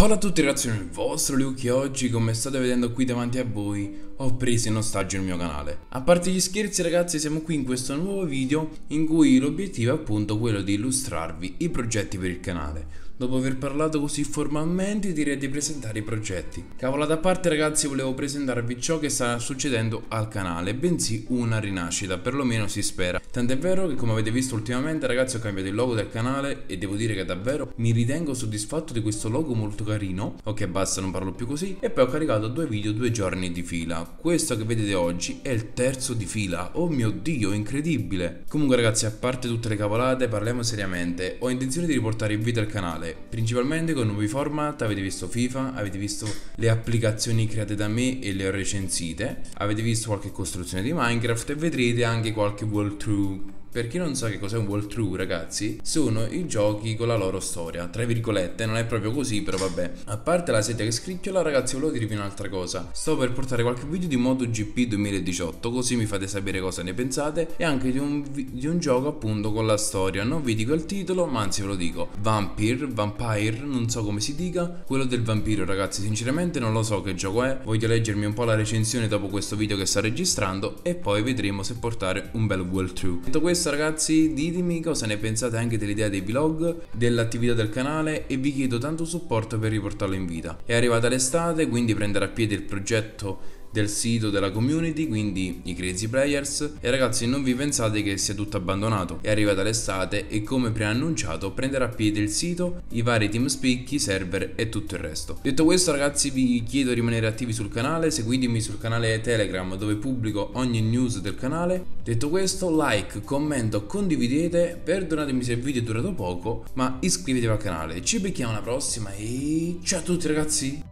Ciao a tutti ragazzi, sono il vostro Luke e oggi, come state vedendo qui davanti a voi, ho preso in ostaggio il mio canale. A parte gli scherzi ragazzi, siamo qui in questo nuovo video in cui l'obiettivo è appunto quello di illustrarvi i progetti per il canale. Dopo aver parlato così formalmente, direi di presentare i progetti. Cavolata a parte ragazzi, volevo presentarvi ciò che sta succedendo al canale, bensì una rinascita, perlomeno si spera. Tant'è vero che, come avete visto ultimamente ragazzi, ho cambiato il logo del canale e devo dire che davvero mi ritengo soddisfatto di questo logo molto carino. Ok, basta, non parlo più così. E poi ho caricato 2 video 2 giorni di fila. Questo che vedete oggi è il 3º di fila. Oh mio dio, incredibile. Comunque ragazzi, a parte tutte le cavolate, parliamo seriamente. Ho intenzione di riportare in vita il canale, principalmente con nuovi format. Avete visto FIFA, avete visto le applicazioni create da me e le ho recensite, avete visto qualche costruzione di Minecraft e vedrete anche qualche walkthrough. Per chi non sa che cos'è un walkthrough ragazzi, sono i giochi con la loro storia, tra virgolette, non è proprio così però vabbè. A parte la sedia che scricchiola ragazzi, volevo dirvi un'altra cosa. Sto per portare qualche video di MotoGP 2018, così mi fate sapere cosa ne pensate. E anche di un gioco appunto con la storia, non vi dico il titolo ma anzi ve lo dico. Vampire, non so come si dica, quello del vampiro ragazzi, sinceramente non lo so che gioco è. Voglio leggermi un po' la recensione dopo questo video che sto registrando e poi vedremo se portare un bel walkthrough. Detto questo ragazzi, ditemi cosa ne pensate anche dell'idea dei vlog, dell'attività del canale e vi chiedo tanto supporto per riportarlo in vita. È arrivata l'estate, quindi prenderà piede il progetto del sito della community, quindi i crazyplayers, e ragazzi non vi pensate che sia tutto abbandonato. È arrivata l'estate e come preannunciato prenderà piede il sito, i vari team speak, i server e tutto il resto. Detto questo ragazzi, vi chiedo di rimanere attivi sul canale, seguitemi sul canale Telegram dove pubblico ogni news del canale. Detto questo, like, commento, condividete, perdonatemi se il video è durato poco ma iscrivetevi al canale. Ci becchiamo alla prossima e ciao a tutti ragazzi.